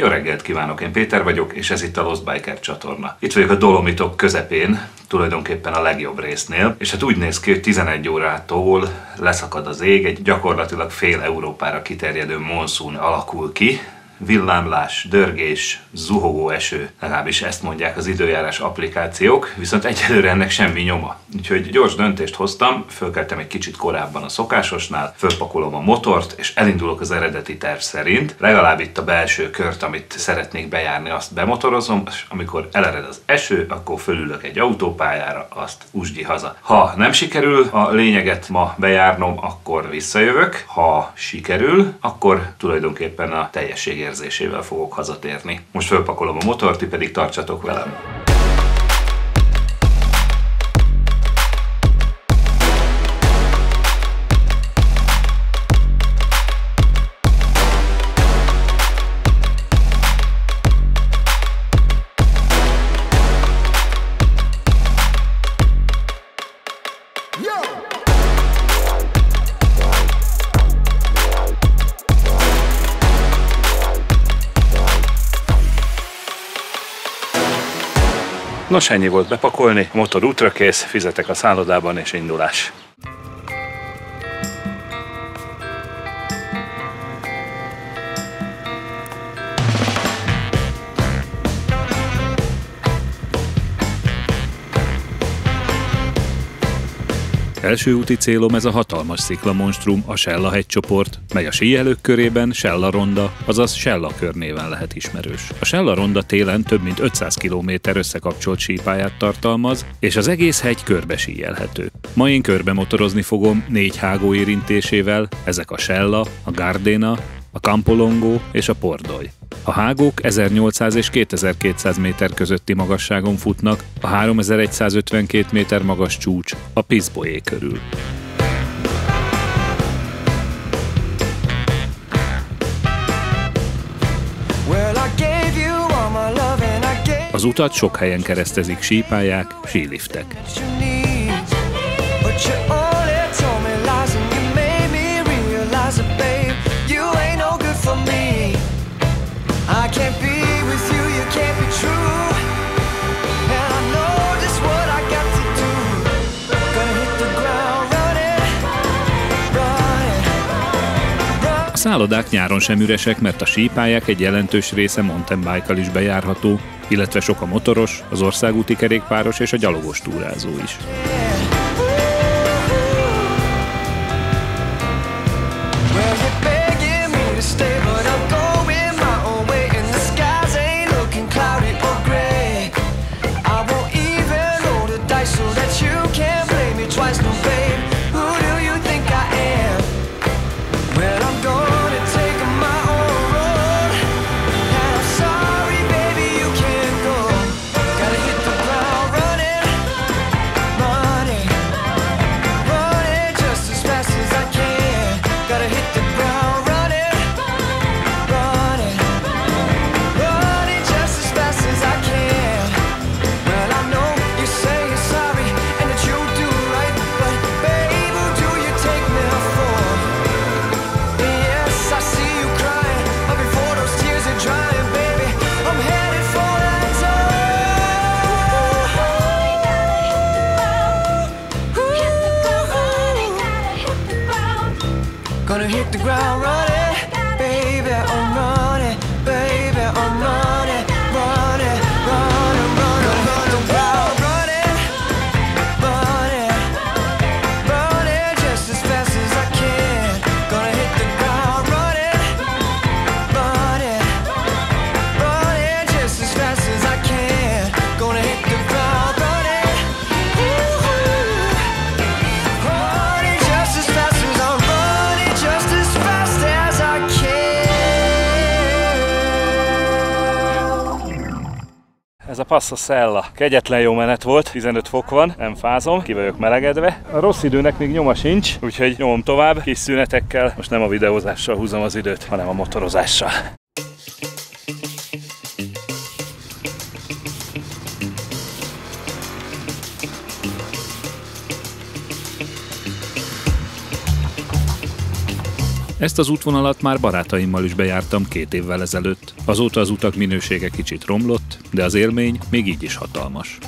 Jó reggelt kívánok, én Péter vagyok, és ez itt a Lost Biker csatorna. Itt vagyok a Dolomitok közepén, tulajdonképpen a legjobb résznél, és hát úgy néz ki, hogy 11 órától leszakad az ég, egy gyakorlatilag fél Európára kiterjedő monszún alakul ki, villámlás, dörgés, zuhogó eső, legalábbis ezt mondják az időjárás applikációk, viszont egyelőre ennek semmi nyoma. Úgyhogy gyors döntést hoztam, fölkeltem egy kicsit korábban a szokásosnál, fölpakolom a motort, és elindulok az eredeti terv szerint. Legalább itt a belső kört, amit szeretnék bejárni, azt bemotorozom, és amikor elered az eső, akkor fölülök egy autópályára, azt úsgyi haza. Ha nem sikerül a lényeget ma bejárnom, akkor visszajövök, ha sikerül, akkor tulajdonképpen a teljességért érzésével fogok hazatérni. Most fölpakolom a motort, ti pedig tartsatok velem! Nos, ennyi volt bepakolni, a motor útra kész, fizetek a szállodában és indulás. Első úti célom ez a hatalmas sziklamonstrum, a Sellahegy csoport, mely a síelők körében Sellaronda, azaz Sella körnéven lehet ismerős. A Sellaronda télen több mint 500 km összekapcsolt sípályát tartalmaz, és az egész hegy körbe síelhető. Ma én körbe motorozni fogom 4 hágó érintésével, ezek a Sella, a Gardena, a Campolongo és a Pordoi. A hágók 1800 és 2200 méter közötti magasságon futnak, a 3152 méter magas csúcs a Pizboé körül. Az utat sok helyen keresztezik sípályák, síliftek. A szállodák nyáron sem üresek, mert a sípályák egy jelentős része mountain bike-kal is bejárható, illetve sok a motoros, az országúti kerékpáros és a gyalogos túrázó is. Ez a Passo Sella. Kegyetlen jó menet volt, 15 fok van, nem fázom, ki vagyok melegedve. A rossz időnek még nyoma sincs, úgyhogy nyomom tovább, kis szünetekkel. Most nem a videózással húzom az időt, hanem a motorozással. Ezt az útvonalat már barátaimmal is bejártam 2 évvel ezelőtt. Azóta az utak minősége kicsit romlott, de az élmény még így is hatalmas.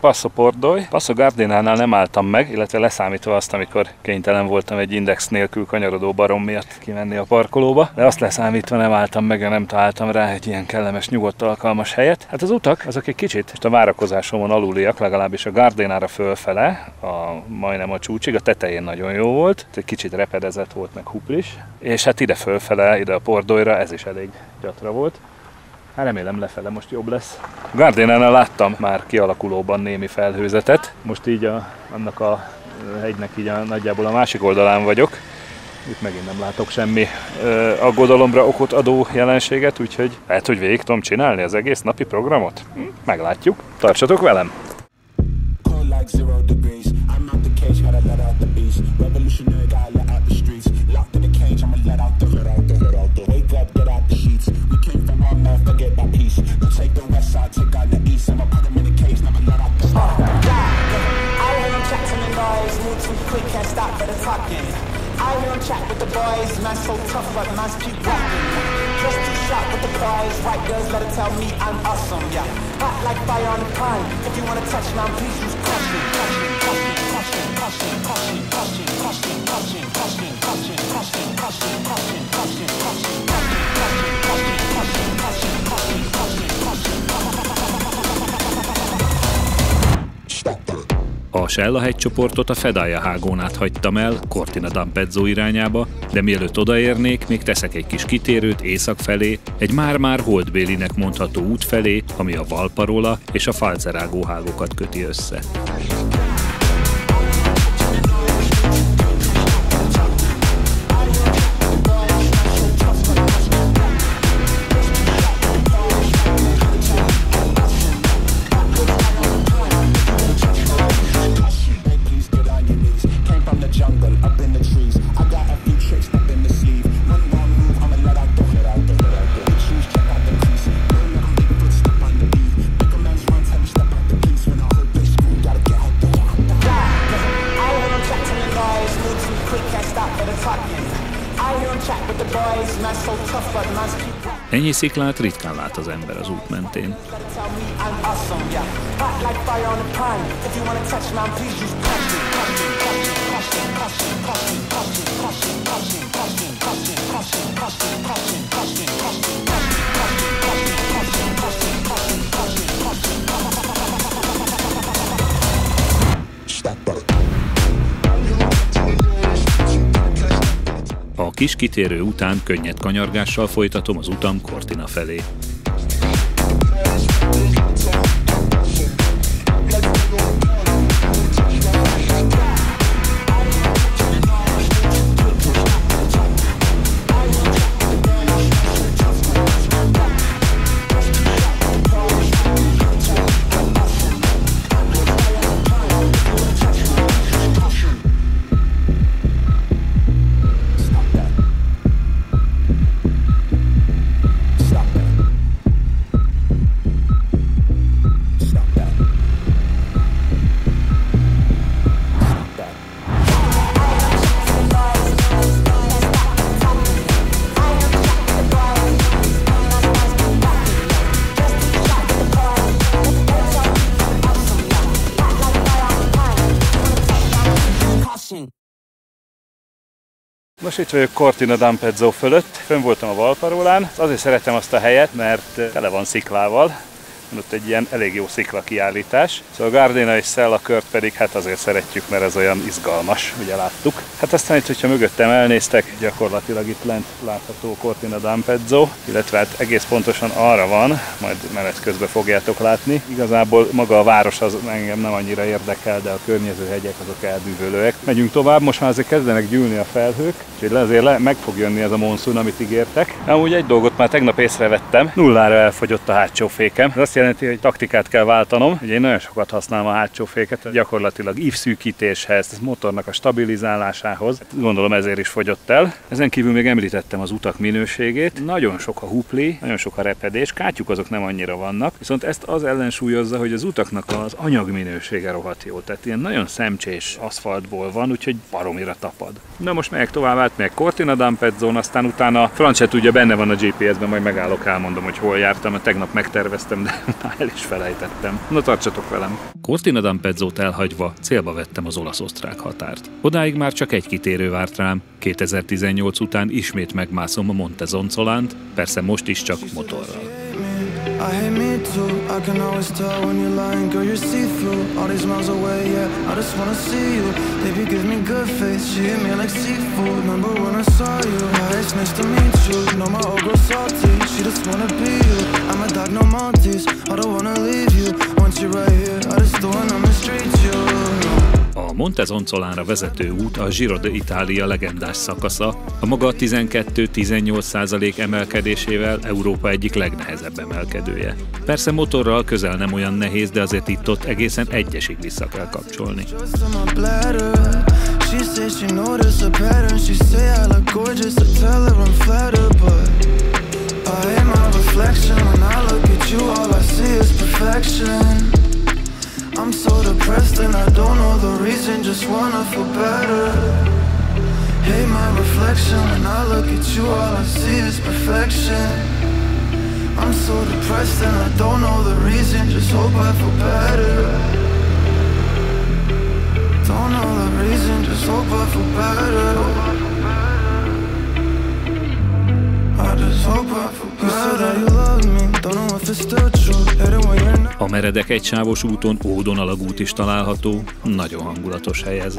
Passo Pordoi. Passo Gardénánál nem álltam meg, illetve leszámítva azt, amikor kénytelen voltam egy index nélkül kanyarodó barom miatt kimenni a parkolóba, de azt leszámítva nem álltam meg, nem találtam rá egy ilyen kellemes, nyugodt, alkalmas helyet. Hát az utak azok egy kicsit most a várakozásomon aluliak, legalábbis a Gardénára fölfele, majdnem a csúcsig, a tetején nagyon jó volt, egy kicsit repedezett volt, meg huplis, és hát ide fölfele, ide a Pordoira ez is elég gyatra volt. Hát remélem lefele most jobb lesz. A Gardénánál láttam már kialakulóban némi felhőzetet. Most így annak a hegynek így nagyjából a másik oldalán vagyok. Itt megint nem látok semmi aggodalomra okot adó jelenséget, úgyhogy lehet, hogy végig tudom csinálni az egész napi programot. Meglátjuk. Tartsatok velem! A Sellahegy csoportot a Fedaia hágón át hagytam el, Cortina d'Ampezzo irányába, de mielőtt odaérnék, még teszek egy kis kitérőt észak felé, egy már-már holdbélinek mondható út felé, ami a Valparola és a Falzerágó hágokat köti össze. Ennyi sziklát ritkán lát az ember az út mentén. A kis kitérő után könnyed kanyargással folytatom az utam Cortina felé. Most itt vagyok Cortina d'Ampezzo fölött, fönn voltam a Valparolán, azért szeretem azt a helyet, mert tele van sziklával, ott egy ilyen elég jó sziklakiállítás. Szóval a Gardena és Sella kört pedig hát azért szeretjük, mert ez olyan izgalmas, ugye láttuk. Hát aztán itt, hogyha mögöttem elnéztek, gyakorlatilag itt lent látható Cortina d'Ampezzo, illetve hát egész pontosan arra van, majd menet közben fogjátok látni. Igazából maga a város az engem nem annyira érdekel, de a környező hegyek azok elbűvölőek. Megyünk tovább, most már azért kezdenek gyűlni a felhők, úgyhogy azért meg fog jönni ez a monszun, amit ígértek. Amúgy egy dolgot már tegnap észrevettem, nullára elfogyott a hátsó fékem. Ez azt jelenti, hogy taktikát kell váltanom. Ugye én nagyon sokat használom a hátsó féket, gyakorlatilag ívszűkítéshez, motornak a stabilizálásához. Gondolom ezért is fogyott el. Ezen kívül még említettem az utak minőségét. Nagyon sok a hupli, nagyon sok a repedés, kátyuk azok nem annyira vannak, viszont ezt az ellensúlyozza, hogy az utaknak az anyagminősége rohadt jó. Tehát ilyen nagyon szemcsés aszfaltból van, úgyhogy baromira tapad. Na most megyek tovább, átmegyek Cortina d'Ampezzón, aztán utána Francset ugye benne van a GPS-ben, majd megállok, elmondom, hogy hol jártam, mert tegnap megterveztem, de el is felejtettem. Na tartsatok velem! Cortina d'Ampezzót elhagyva célba vettem az olasz-osztrák határt. Odáig már csak egy kitérő várt rám. 2018 után ismét megmászom a Monte Zoncolánt, persze most is csak motorral. A Monte Zoncolánra vezető út a Giro d'Italia legendás szakasza, a maga 12-18% emelkedésével Európa egyik legnehezebb emelkedője. Persze motorral közel nem olyan nehéz, de azért itt-ott egészen egyesig vissza kell kapcsolni. I'm so depressed and I don't know the reason, just wanna feel better. Hate my reflection, when I look at you all I see is perfection. I'm so depressed and I don't know the reason, just hope I feel better. Don't know the reason, just hope I feel better. I just hope I feel better. You said that you love me, don't know if it's still true, hate it when you're not. A meredek egysávos úton ódonalagút is található, nagyon hangulatos hely ez.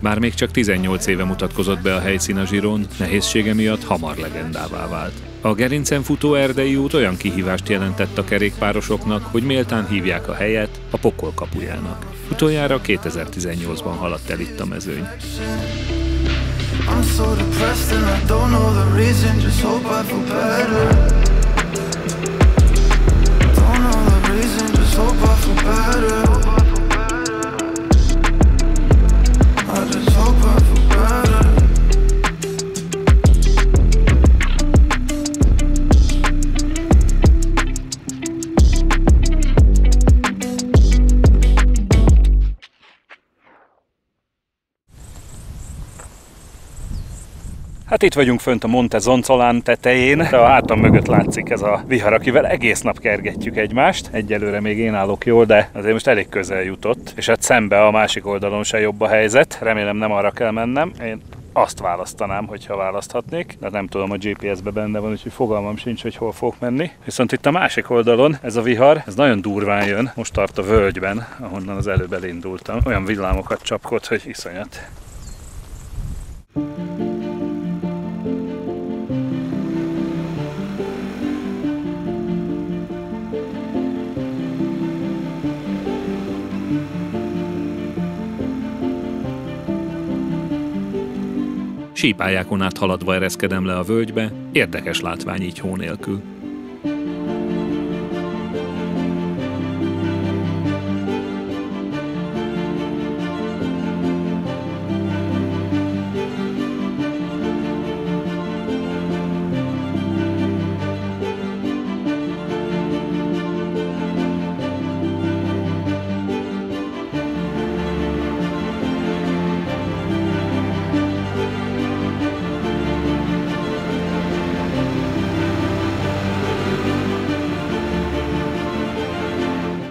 Bár még csak 18 éve mutatkozott be a helyszín a Giron, nehézsége miatt hamar legendává vált. A gerincen futó erdei út olyan kihívást jelentett a kerékpárosoknak, hogy méltán hívják a helyet a pokol kapujának. Utoljára 2018-ban haladt el itt a mezőny. Hát itt vagyunk fönt a Monte Zoncolan tetején, de a hátam mögött látszik ez a vihar, akivel egész nap kergetjük egymást. Egyelőre még én állok jól, de azért most elég közel jutott, és hát szembe a másik oldalon se jobb a helyzet. Remélem nem arra kell mennem. Én azt választanám, hogyha választhatnék, de nem tudom, a GPS-be benne van, úgyhogy fogalmam sincs, hogy hol fogok menni. Viszont itt a másik oldalon ez a vihar, ez nagyon durván jön, most tart a völgyben, ahonnan az előbb elindultam. Olyan villámokat csapkod, hogy iszonyat. Sípályákon át haladva ereszkedem le a völgybe, érdekes látvány így hó nélkül.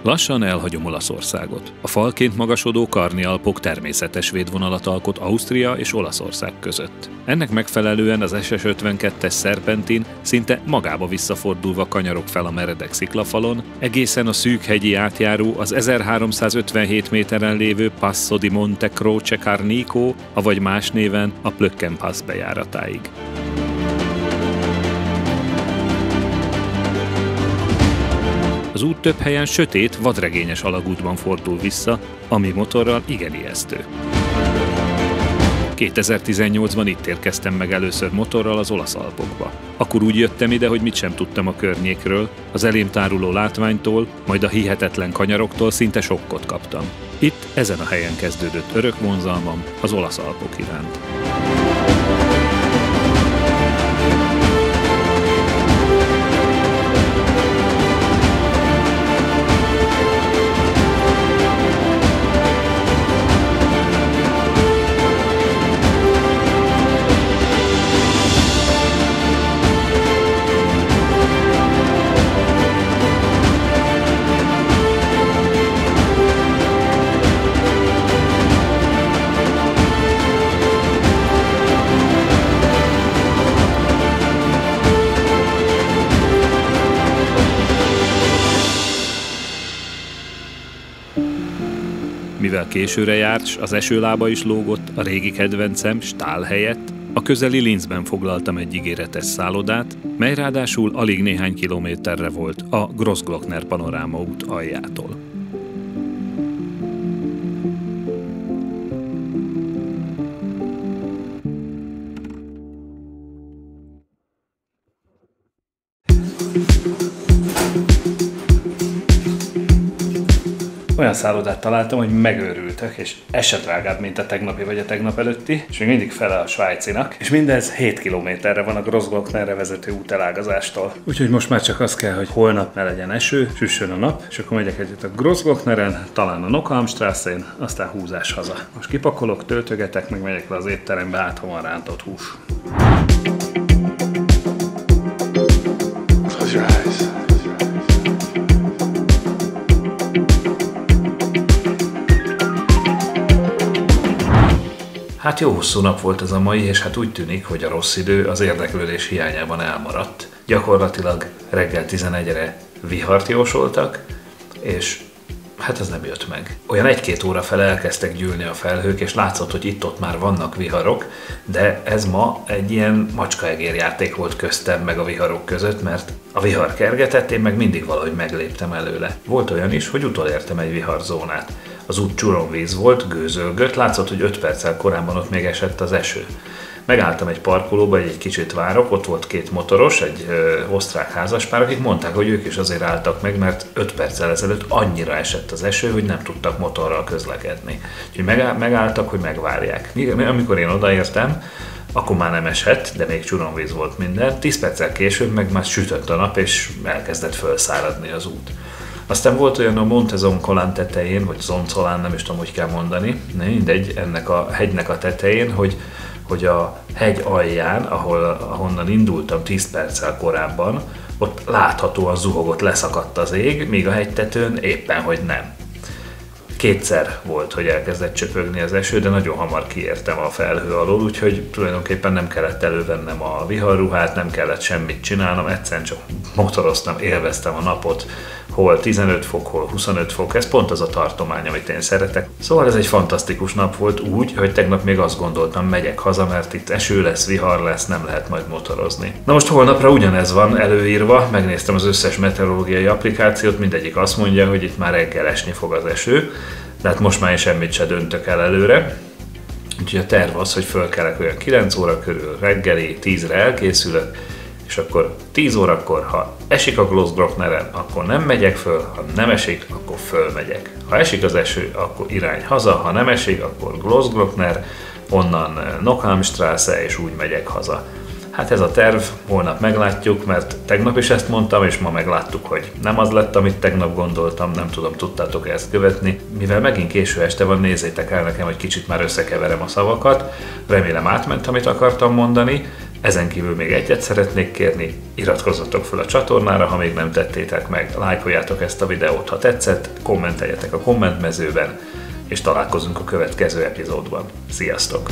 Lassan elhagyom Olaszországot. A falként magasodó Karni-Alpok természetes védvonalat alkot Ausztria és Olaszország között. Ennek megfelelően az SS52-es szerpentin szinte magába visszafordulva kanyarok fel a meredek sziklafalon, egészen a szűk hegyi átjáró az 1357 méteren lévő Passo di Monte Croce Carnico, avagy más néven a Plöckenpass bejáratáig. Az út több helyen sötét, vadregényes alagútban fordul vissza, ami motorral igen ijesztő. 2018-ban itt érkeztem meg először motorral az olasz Alpokba. Akkor úgy jöttem ide, hogy mit sem tudtam a környékről, az elém táruló látványtól, majd a hihetetlen kanyaroktól szinte sokkot kaptam. Itt, ezen a helyen kezdődött örök vonzalmam az olasz Alpok iránt. Mivel későre járt, az esőlába is lógott, a régi kedvencem, stál helyett, a közeli Linzben foglaltam egy ígéretes szállodát, mely ráadásul alig néhány kilométerre volt a Grossglockner panoráma út aljától. Olyan szállodát találtam, hogy megőrültök, és ez se drágább, mint a tegnapi vagy a tegnap előtti, és még mindig fele a svájcinak, és mindez 7 kilométerre van a Grossglocknerre vezető út elágazástól. Úgyhogy most már csak az kell, hogy holnap ne legyen eső, süssön a nap, és akkor megyek egyet a Grossglockneren, talán a Nockalmstrassen, aztán húzás haza. Most kipakolok, töltögetek, meg megyek le az étterembe, hát ha van rántott hús. Hát jó hosszú nap volt ez a mai, és hát úgy tűnik, hogy a rossz idő az érdeklődés hiányában elmaradt. Gyakorlatilag reggel 11-re vihart jósoltak, és hát ez nem jött meg. Olyan 1-2 óra fel elkezdtek gyűlni a felhők, és látszott, hogy itt-ott már vannak viharok, de ez ma egy ilyen macskaegérjáték volt köztem meg a viharok között, mert a vihar kergetett, én meg mindig valahogy megléptem előle. Volt olyan is, hogy utolértem egy viharzónát. Az út csuromvíz volt, gőzölgött, látszott, hogy 5 perccel korábban ott még esett az eső. Megálltam egy parkolóba, egy kicsit várok, ott volt 2 motoros, egy osztrák házaspár, akik mondták, hogy ők is azért álltak meg, mert 5 perccel ezelőtt annyira esett az eső, hogy nem tudtak motorral közlekedni. Úgyhogy megálltak, hogy megvárják. Amikor én odaértem, akkor már nem esett, de még csuromvíz volt minden. 10 perccel később meg már sütött a nap, és elkezdett felszáradni az út. Aztán volt olyan a Monte Zoncolan tetején, vagy Zoncolan, nem is tudom, hogy kell mondani, mindegy, ennek a hegynek a tetején, hogy hogy a hegy alján, ahonnan indultam 10 perccel korábban, ott láthatóan zuhogott, leszakadt az ég, míg a hegytetőn éppen, hogy nem. Kétszer volt, hogy elkezdett csöpögni az eső, de nagyon hamar kiértem a felhő alól, úgyhogy tulajdonképpen nem kellett elővennem a viharruhát, nem kellett semmit csinálnom, egyszerűen csak motoroztam, élveztem a napot, hol 15 fok, hol 25 fok, ez pont az a tartomány, amit én szeretek. Szóval ez egy fantasztikus nap volt úgy, hogy tegnap még azt gondoltam, megyek haza, mert itt eső lesz, vihar lesz, nem lehet majd motorozni. Na most holnapra ugyanez van előírva, megnéztem az összes meteorológiai applikációt, mindegyik azt mondja, hogy itt már reggel esni fog az eső, de hát most már én semmit se döntök el előre. Úgyhogy a terv az, hogy fölkelek olyan 9 óra körül, reggeli 10-re elkészülök, és akkor 10 órakor, ha esik a Grossglockneren, akkor nem megyek föl, ha nem esik, akkor fölmegyek. Ha esik az eső, akkor irány haza, ha nem esik, akkor Grossglockner, onnan Nockalmstrasse, és úgy megyek haza. Hát ez a terv, holnap meglátjuk, mert tegnap is ezt mondtam, és ma megláttuk, hogy nem az lett, amit tegnap gondoltam, nem tudom, tudtátok ezt követni. Mivel megint késő este van, nézzétek el nekem, hogy kicsit már összekeverem a szavakat, remélem átment, amit akartam mondani. Ezen kívül még egyet szeretnék kérni, iratkozzatok fel a csatornára, ha még nem tettétek meg, lájkoljátok ezt a videót, ha tetszett, kommenteljetek a kommentmezőben, és találkozunk a következő epizódban. Sziasztok!